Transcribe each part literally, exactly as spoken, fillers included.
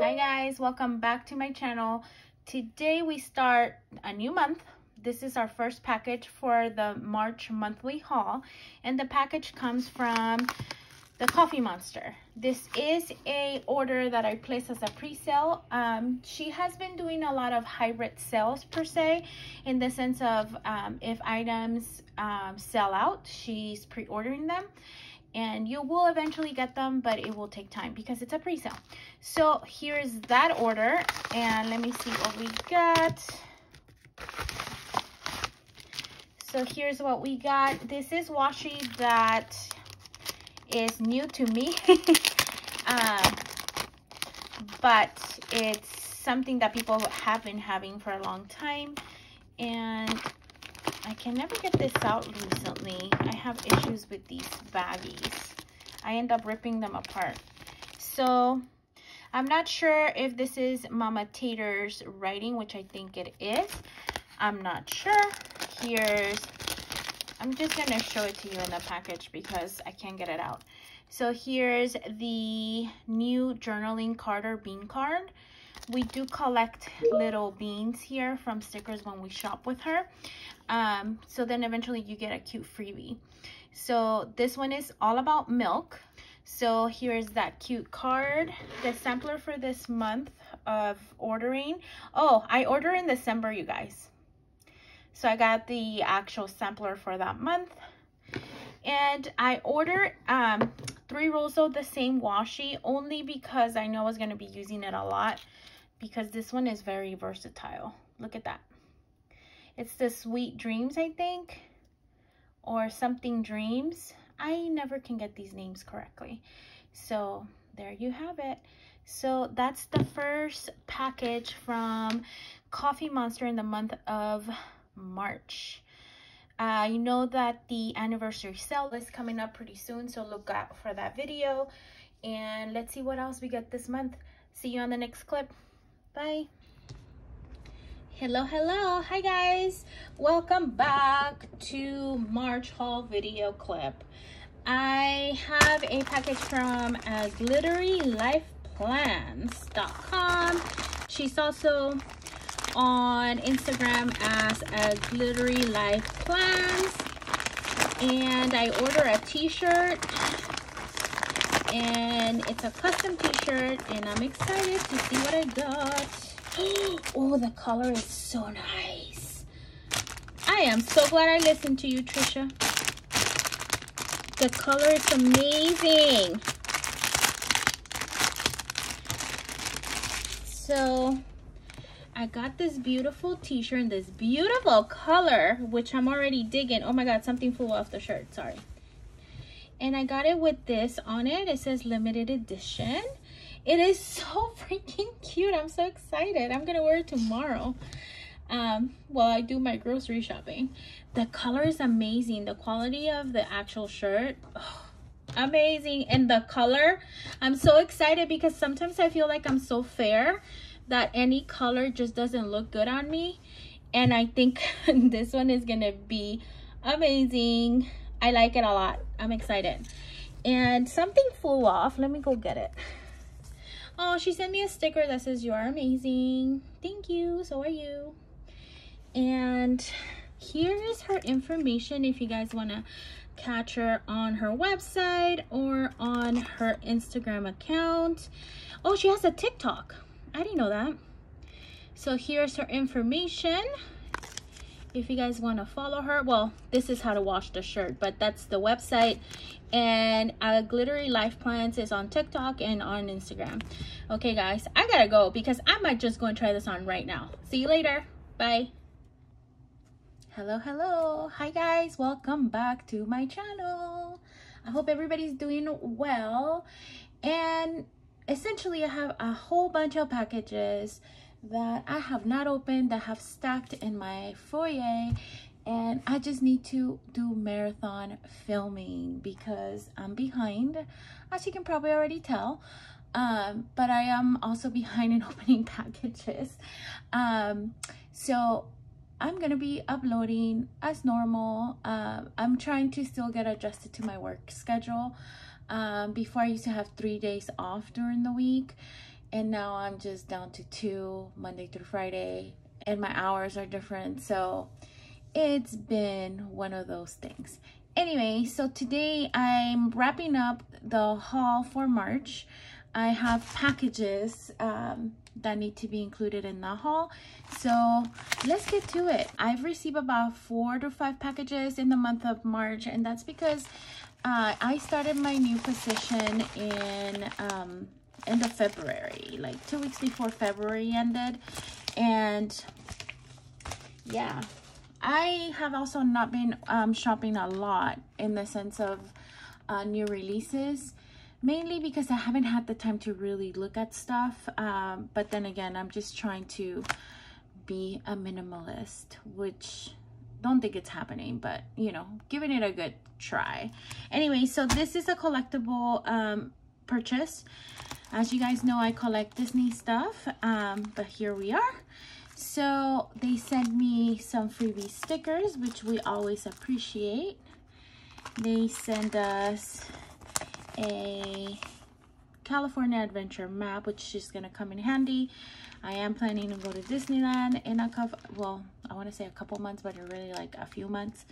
Hi guys, welcome back to my channel. Today we start a new month. This is our first package for the March monthly haul, and the package comes from the Coffee Monster. This is a order that I placed as a pre-sale. Um, she has been doing a lot of hybrid sales per se, in the sense of um, if items um, sell out, she's pre-ordering them. And you will eventually get them, but it will take time because it's a pre-sale. So here's that order, and let me see what we got. So here's what we got. This is washi that is new to me, um, but it's something that people have been having for a long time, and I can never get this out recently. I have issues with these baggies. I end up ripping them apart. So I'm not sure if this is Mama Tater's writing, which I think it is. I'm not sure. Here's, I'm just gonna show it to you in the package because I can't get it out. So here's the new journaling card or bean card. We do collect little beans here from stickers when we shop with her. Um, so then eventually you get a cute freebie. So this one is all about milk. So here's that cute card. The sampler for this month of ordering. Oh, I ordered in December, you guys. So I got the actual sampler for that month. And I ordered um, three rolls of the same washi only because I know I was going to be using it a lot, because this one is very versatile. Look at that. It's the Sweet Dreams, I think, or Something Dreams. I never can get these names correctly. So there you have it. So that's the first package from Coffee Monster in the month of March. Uh, you know that the anniversary sale is coming up pretty soon, so look out for that video. And let's see what else we get this month. See you on the next clip. Bye. Hello, hello. Hi guys, welcome back to March haul video clip. I have a package from asglittery life plans dot com. She's also on Instagram as asglitterylifeplans, and I order a t-shirt, and it's a custom t-shirt, and I'm excited to see what I got. Oh, the color is so nice. I am so glad I listened to you, Trisha. The color is amazing. So I got this beautiful t-shirt in this beautiful color, which I'm already digging. Oh my God, something flew off the shirt, sorry. And I got it with this on it. It says limited edition. It is so freaking cute. I'm so excited. I'm gonna wear it tomorrow um while I do my grocery shopping. The color is amazing. The quality of the actual shirt, oh, amazing. And the color, I'm so excited because sometimes I feel like I'm so fair that any color just doesn't look good on me, and I think this one is gonna be amazing. I like it a lot. I'm excited. And something flew off. Let me go get it. Oh, she sent me a sticker that says, "You are amazing." Thank you. So are you. And here is her information if you guys want to catch her on her website or on her Instagram account. Oh, she has a TikTok. I didn't know that. So here's her information if you guys want to follow her. Well, this is how to wash the shirt, but that's the website. And uh, Glittery Life Plans is on TikTok and on Instagram. Okay guys, I gotta go because I might just go and try this on right now. See you later. Bye. Hello, hello. Hi guys, welcome back to my channel. I hope everybody's doing well. And essentially I have a whole bunch of packages that I have not opened that have stacked in my foyer, and I just need to do marathon filming because I'm behind, as you can probably already tell, um but I am also behind in opening packages, um so I'm gonna be uploading as normal. um I'm trying to still get adjusted to my work schedule. Um before I used to have three days off during the week, and now I'm just down to two Monday through Friday, and my hours are different, so it's been one of those things. Anyway, so today I'm wrapping up the haul for March. I have packages um, that need to be included in the haul, so let's get to it. I've received about four to five packages in the month of March, and that's because uh, I started my new position in um, end of February, like two weeks before February ended, and yeah, I have also not been um, shopping a lot in the sense of uh, new releases. Mainly because I haven't had the time to really look at stuff. Um, but then again, I'm just trying to be a minimalist, which don't think it's happening, but you know, giving it a good try. Anyway, so this is a collectible um, purchase. As you guys know, I collect Disney stuff, um, but here we are. So they sent me some freebie stickers, which we always appreciate. They send us a California adventure map, which is gonna come in handy. I am planning to go to Disneyland in a couple, well, I want to say a couple months, but it really like a few months,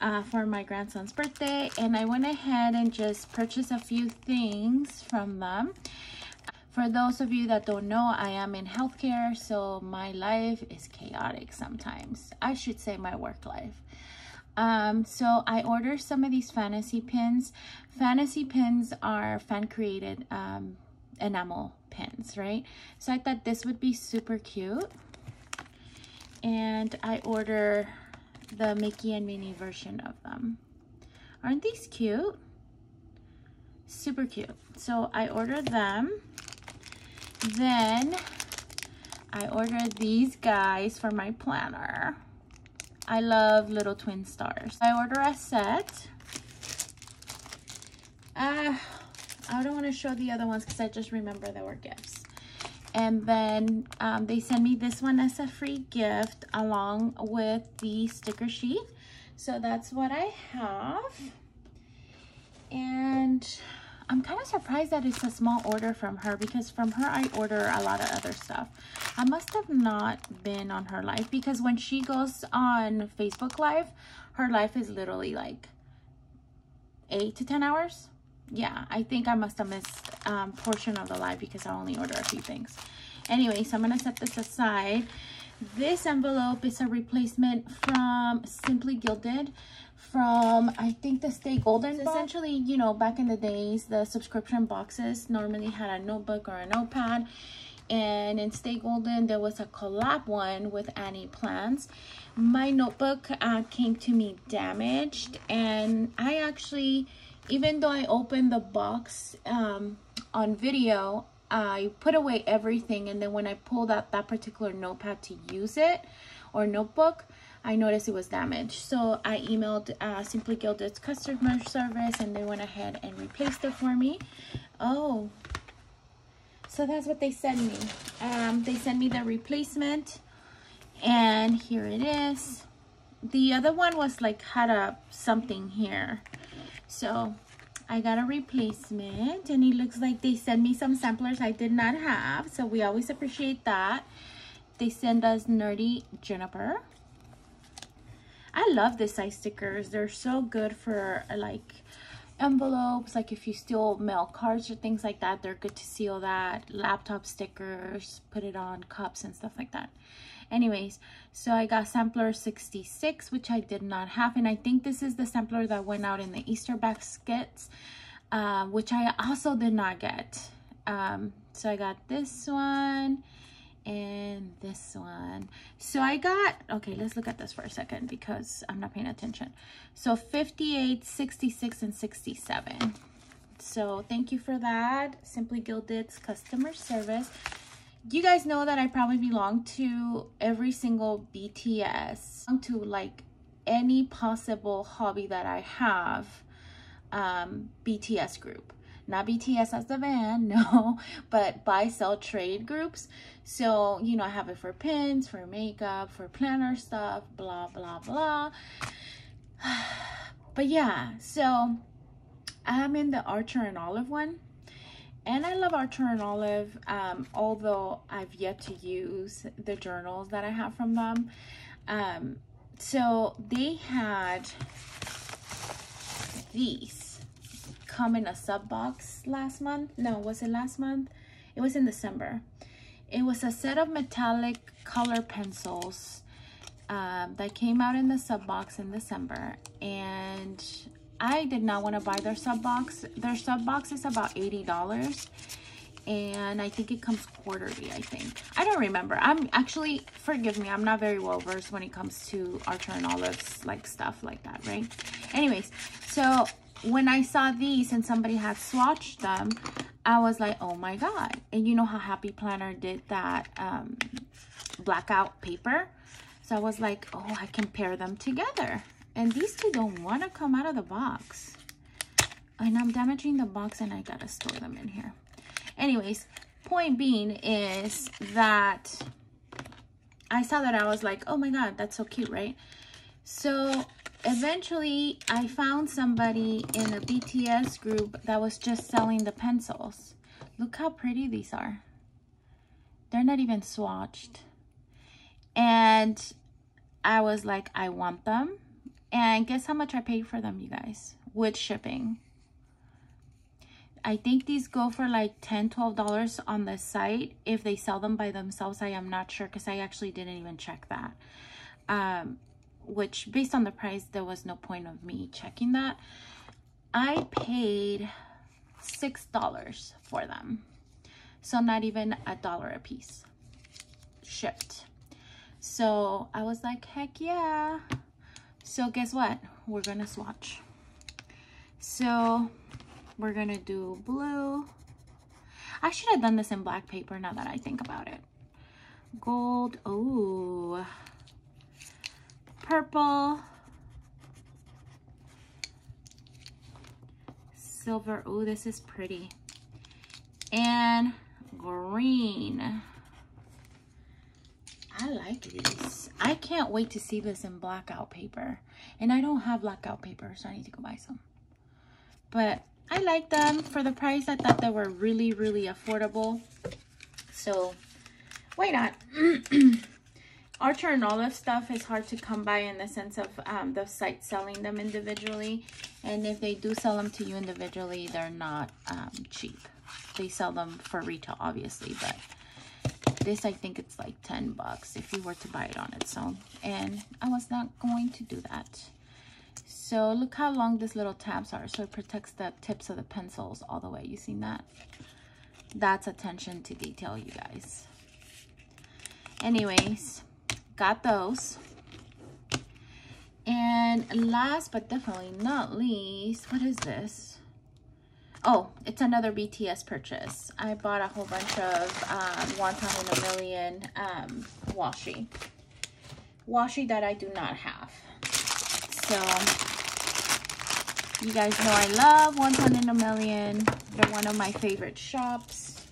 uh, for my grandson's birthday. And I went ahead and just purchased a few things from them. For those of you that don't know, I am in healthcare, so my life is chaotic sometimes. I should say my work life. Um, so I ordered some of these fantasy pins. Fantasy pins are fan-created um, enamel pins, right? So I thought this would be super cute. And I ordered the Mickey and Minnie version of them. Aren't these cute? Super cute. So I ordered them. Then I ordered these guys for my planner. I love Little Twin Stars. I order a set. Uh, I don't want to show the other ones because I just remember there were gifts. And then um, they sent me this one as a free gift along with the sticker sheet. So that's what I have. And I'm kind of surprised that it's a small order from her, because from her I order a lot of other stuff. I must have not been on her live, because when she goes on Facebook Live, her live is literally like eight to ten hours. Yeah, I think I must have missed a um, portion of the live because I only order a few things. Anyway, so I'm going to set this aside. This envelope is a replacement from Simply Gilded, from I think the Stay Golden box. Essentially, you know, back in the days, the subscription boxes normally had a notebook or a notepad, and in Stay Golden there was a collab one with Annie Plans. My notebook uh, came to me damaged, and I actually, even though I opened the box um, on video, I put away everything, and then when I pulled out that particular notepad to use it, or notebook, I noticed it was damaged. So I emailed uh, Simply Gilded's customer service, and they went ahead and replaced it for me. Oh, so that's what they sent me. Um, they sent me the replacement, and here it is. The other one was like had a something here, so I got a replacement, and it looks like they sent me some samplers I did not have, so we always appreciate that. They send us Nerdy Juniper. I love this size stickers. They're so good for like envelopes, like if you steal mail cards or things like that, they're good to seal that. Laptop stickers, put it on cups and stuff like that. Anyways, so I got sampler sixty-six, which I did not have, and I think this is the sampler that went out in the Easter baskets, uh, which I also did not get. Um, so I got this one and this one. So I got, okay, let's look at this for a second because I'm not paying attention. So fifty-eight, sixty-six, and sixty-seven. So thank you for that, Simply Gilded's customer service. You guys know that I probably belong to every single B T S, to like any possible hobby that I have, um, B T S group. Not B T S as the van, no, but buy, sell, trade groups. So, you know, I have it for pins, for makeup, for planner stuff, blah, blah, blah. But yeah, so I'm in the Archer and Olive one. And I love Archer and Olive, um, although I've yet to use the journals that I have from them. Um, so they had these come in a sub box last month. No, was it last month? It was in December. It was a set of metallic color pencils um, that came out in the sub box in December, and I did not want to buy their sub box. Their sub box is about eighty dollars, and I think it comes quarterly, I think. I don't remember. I'm actually, forgive me, I'm not very well versed when it comes to Archer and Olive's like stuff like that, right? Anyways, so when I saw these and somebody had swatched them, I was like, oh my God. And you know how Happy Planner did that um, blackout paper? So I was like, oh, I can pair them together. And these two don't want to come out of the box. And I'm damaging the box, and I got to store them in here. Anyways, point being is that I saw that I was like, oh my God, that's so cute, right? So eventually I found somebody in a B T S group that was just selling the pencils. Look how pretty these are. They're not even swatched. And I was like, I want them. And guess how much I paid for them, you guys, with shipping. I think these go for like ten dollars, twelve dollars on the site. If they sell them by themselves, I am not sure, because I actually didn't even check that. Um, which, based on the price, there was no point of me checking that. I paid six dollars for them. So not even a dollar a piece shipped. So I was like, heck yeah. So guess what? We're gonna swatch. So we're gonna do blue. I should have done this in black paper, now that I think about it. Gold, oh, purple, silver, oh, this is pretty, and green. I like these. I can't wait to see this in blackout paper. And I don't have blackout paper, so I need to go buy some. But I like them. For the price, I thought they were really, really affordable. So, why not? Archer and Olive stuff is hard to come by in the sense of um, the site selling them individually. And if they do sell them to you individually, they're not um, cheap. They sell them for retail, obviously, but this, I think it's like ten bucks if you were to buy it on its own. And I was not going to do that. So look how long these little tabs are. So it protects the tips of the pencils all the way. You seen that? That's attention to detail, you guys. Anyways, got those. And last but definitely not least, what is this? Oh, it's another B T S purchase. I bought a whole bunch of um, Wonton in a Million um, washi. Washi that I do not have. So, you guys know I love Wonton in a Million. They're one of my favorite shops.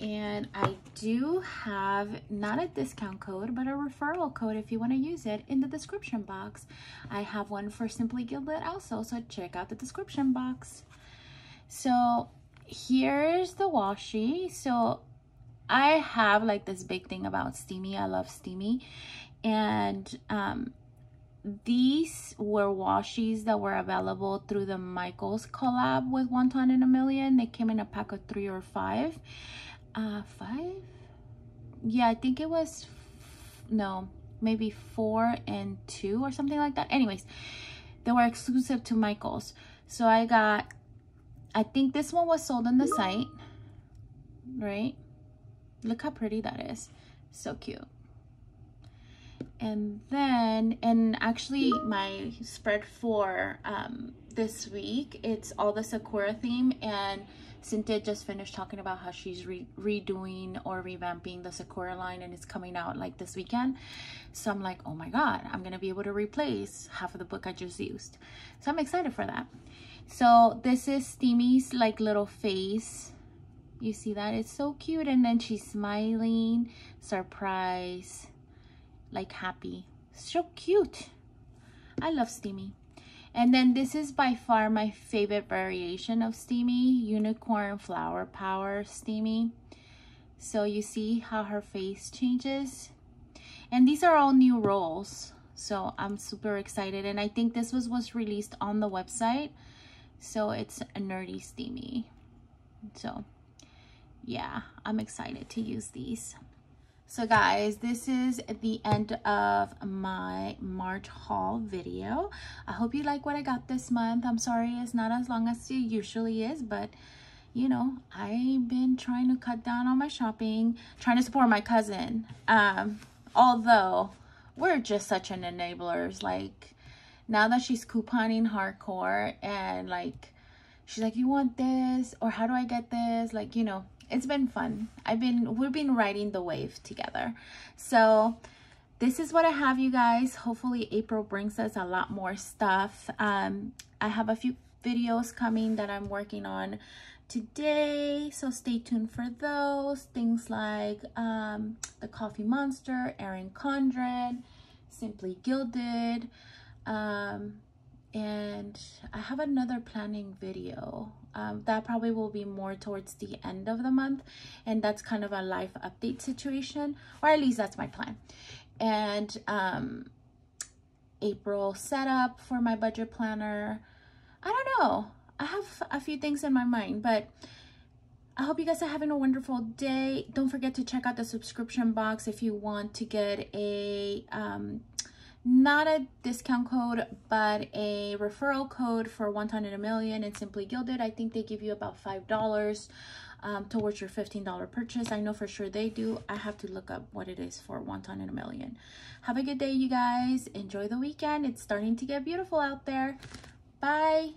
And I do have, not a discount code, but a referral code if you want to use it in the description box. I have one for Simply Gilded also, so check out the description box. So here's the washi. So I have like this big thing about Steamy. I love Steamy. And um, these were washis that were available through the Michaels collab with Wonton in a Million. They came in a pack of three or five. Uh, five? Yeah, I think it was, no, maybe four and two or something like that. Anyways, they were exclusive to Michaels. So I got, I think this one was sold on the site, right? Look how pretty that is. So cute. And then, and actually my spread for um, this week, it's all the Sakura theme. And Cinta just finished talking about how she's re redoing or revamping the Sakura line, and it's coming out like this weekend. So I'm like, oh my God, I'm going to be able to replace half of the book I just used. So I'm excited for that. So this is Steamy's like little face. You see that? It's so cute. And then she's smiling, surprised, like happy. So cute. I love Steamy. And then this is by far my favorite variation of Steamy, Unicorn Flower Power Steamy. So you see how her face changes. And these are all new rolls, so I'm super excited. And I think this was, was released on the website. So it's a Nerdy Steamy. So yeah, I'm excited to use these. So guys, this is the end of my March haul video. I hope you like what I got this month. I'm sorry it's not as long as it usually is, but you know, I've been trying to cut down on my shopping, trying to support my cousin. Um, although we're just such an enablers. Like now that she's couponing hardcore and like, she's like, you want this? Or how do I get this? Like, you know, it's been fun. I've been, we've been riding the wave together. So this is what I have, you guys. Hopefully April brings us a lot more stuff. Um, I have a few videos coming that I'm working on today. So stay tuned for those. Things like um, the Coffee Monster, Erin Condren, Simply Gilded, um, and I have another planning video um, that probably will be more towards the end of the month, and that's kind of a life update situation, or at least that's my plan. And um, April setup for my budget planner. I don't know, I have a few things in my mind, but I hope you guys are having a wonderful day. Don't forget to check out the subscription box if you want to get a um not a discount code, but a referral code for Wonton in a Million and Simply Gilded. I think they give you about five dollars um, towards your fifteen dollar purchase. I know for sure they do. I have to look up what it is for Wonton in a Million. Have a good day, you guys. Enjoy the weekend. It's starting to get beautiful out there. Bye.